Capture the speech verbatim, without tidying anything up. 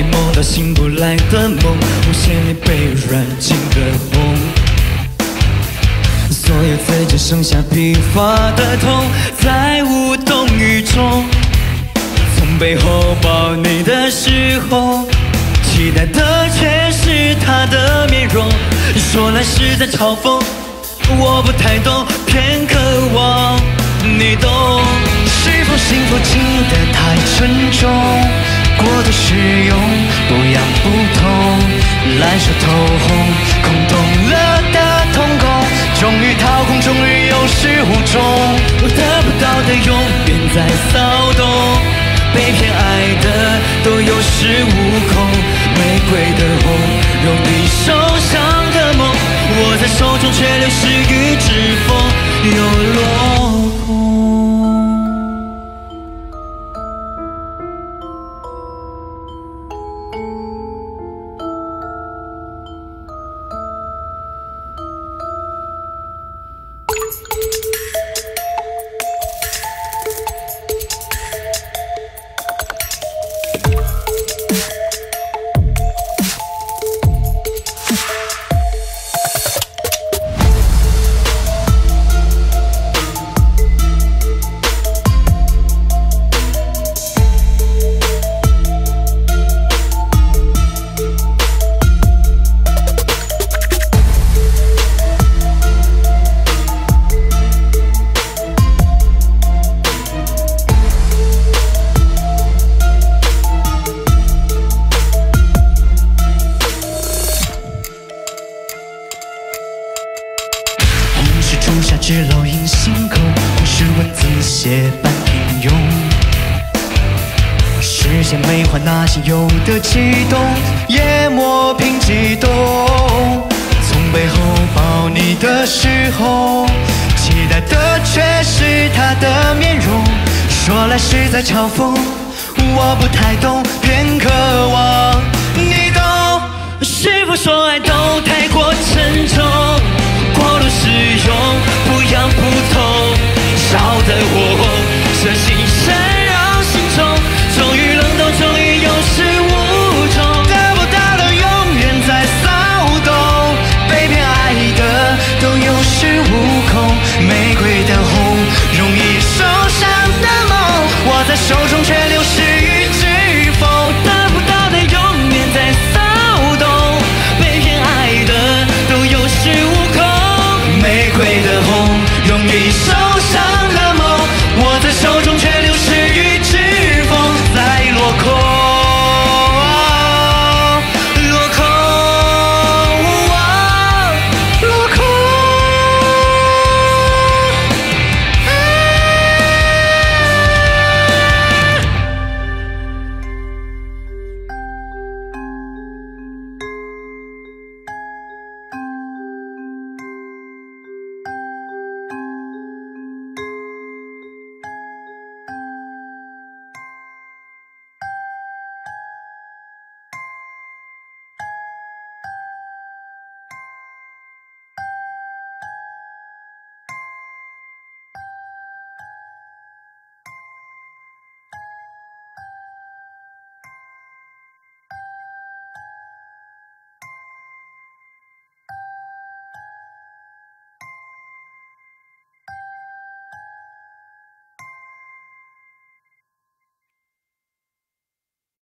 你梦到醒不来的梦，无限你被软禁的梦，所有字只剩下疲乏的痛，再无动于衷。从背后抱你的时候，期待的却是他的面容。你说那是在嘲讽，我不太懂，偏渴望你懂。是否幸福轻得太沉重？ 过度使用，不痒不痛，烂熟透红，空洞了的瞳孔，终于掏空，终于有始无终。我得不到的永远在骚动，被偏爱的都有恃无恐。玫瑰的红，揉你手上的梦，握在手中却流失于指缝，又落空。 Peace.